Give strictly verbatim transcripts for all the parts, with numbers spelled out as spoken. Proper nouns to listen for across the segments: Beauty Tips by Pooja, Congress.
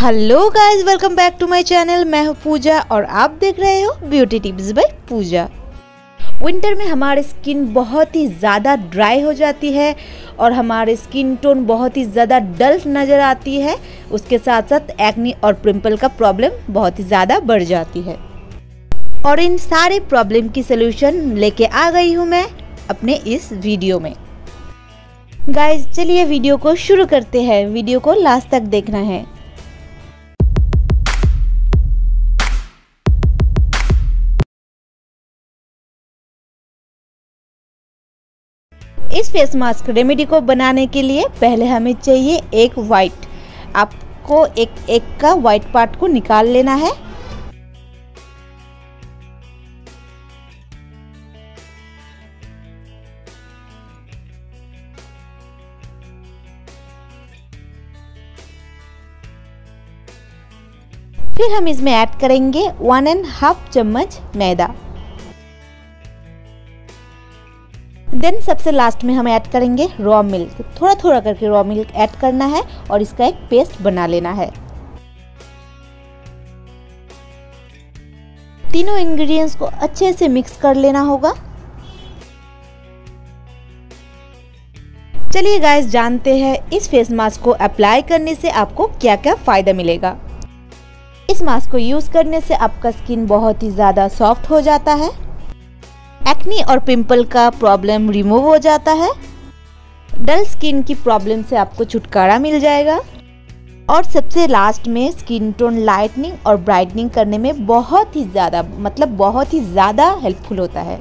Hello guys, welcome back to my channel. मैं हूँ पूजा और आप देख रहे हो beauty tips by Pooja. Winter में हमारी स्किन बहुत ही ज़्यादा ड्राई हो जाती है और हमारे स्किन टोन बहुत ही ज़्यादा डल नज़र आती है। उसके साथ साथ एक्ने और पिंपल का प्रॉब्लम बहुत ही ज़्यादा बढ़ जाती है और इन सारे प्रॉब्लम की सल्यूशन लेके आ गई हूँ मैं अपने इस वीडियो में। गाइज चलिए वीडियो को शुरू करते हैं, वीडियो को लास्ट तक देखना है। इस फेस मास्क रेमेडी को बनाने के लिए पहले हमें चाहिए एक वाइट। आपको एक एक का वाइट पार्ट को निकाल लेना है। फिर हम इसमें ऐड करेंगे वन एंड हाफ चम्मच मैदा। देन सबसे लास्ट में हम ऐड करेंगे रॉ मिल्क। थोड़ा थोड़ा करके रॉ मिल्क ऐड करना है और इसका एक पेस्ट बना लेना है। तीनों इंग्रेडिएंट्स को अच्छे से मिक्स कर लेना होगा। चलिए गाइस जानते हैं इस फेस मास्क को अप्लाई करने से आपको क्या क्या फायदा मिलेगा। इस मास्क को यूज करने से आपका स्किन बहुत ही ज्यादा सॉफ्ट हो जाता है, एक्ने और पिंपल का प्रॉब्लम रिमूव हो जाता है, डल स्किन की प्रॉब्लम से आपको छुटकारा मिल जाएगा और सबसे लास्ट में स्किन टोन लाइटनिंग और ब्राइटनिंग करने में बहुत ही ज़्यादा मतलब बहुत ही ज़्यादा हेल्पफुल होता है।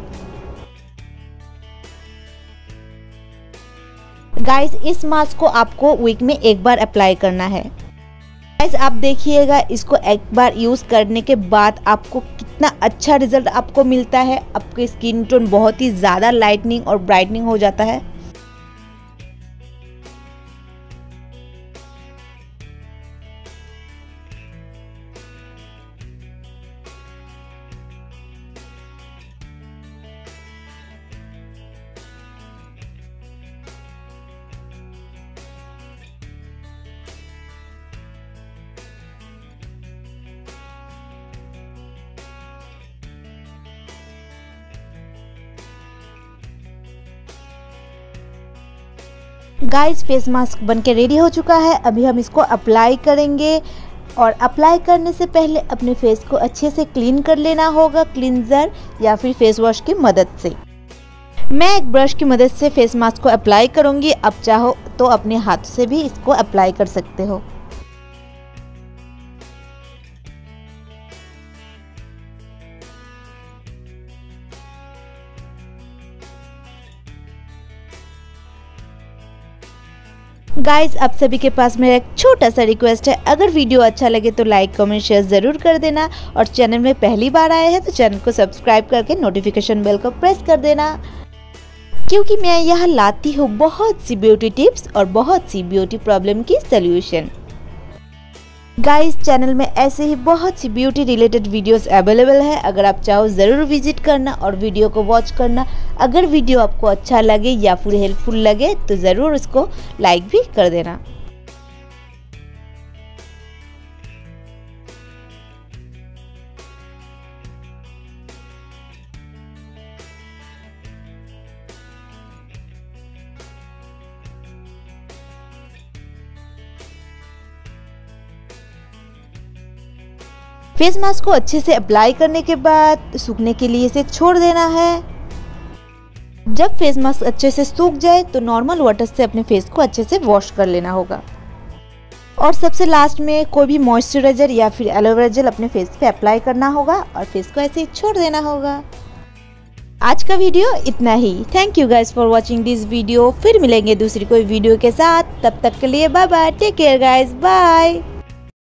गाइस इस मास्क को आपको वीक में एक बार अप्लाई करना है। गाइस आप देखिएगा इसको एक बार यूज़ करने के बाद आपको कितना अच्छा रिजल्ट आपको मिलता है। आपकी स्किन टोन बहुत ही ज़्यादा लाइटनिंग और ब्राइटनिंग हो जाता है। गाइस फेस मास्क बनके रेडी हो चुका है। अभी हम इसको अप्लाई करेंगे और अप्लाई करने से पहले अपने फेस को अच्छे से क्लीन कर लेना होगा क्लींजर या फिर फेस वॉश की मदद से। मैं एक ब्रश की मदद से फेस मास्क को अप्लाई करूँगी। आप चाहो तो अपने हाथ से भी इसको अप्लाई कर सकते हो। गाइज आप सभी के पास मेरा एक छोटा सा रिक्वेस्ट है, अगर वीडियो अच्छा लगे तो लाइक कमेंट शेयर ज़रूर कर देना और चैनल में पहली बार आए हैं तो चैनल को सब्सक्राइब करके नोटिफिकेशन बेल को प्रेस कर देना, क्योंकि मैं यहाँ लाती हूँ बहुत सी ब्यूटी टिप्स और बहुत सी ब्यूटी प्रॉब्लम की सल्यूशन। गाइज चैनल में ऐसे ही बहुत सी ब्यूटी रिलेटेड वीडियोस अवेलेबल है। अगर आप चाहो ज़रूर विजिट करना और वीडियो को वॉच करना। अगर वीडियो आपको अच्छा लगे या फिर हेल्पफुल लगे तो ज़रूर उसको लाइक भी कर देना। फेस मास्क को अच्छे से अप्लाई करने के बाद सूखने के लिए इसे छोड़ देना है। जब फेस मास्क अच्छे से सूख जाए तो नॉर्मल वाटर से अपने फेस को अच्छे से वॉश कर लेना होगा और सबसे लास्ट में कोई भी मॉइस्चराइजर या फिर एलोवेरा जेल अपने फेस पे अप्लाई करना होगा और फेस को ऐसे ही छोड़ देना होगा। आज का वीडियो इतना ही। Thank you guys for watching this video. फिर मिलेंगे दूसरी कोई वीडियो के साथ, तब तक के लिए bye bye, take care guys, bye.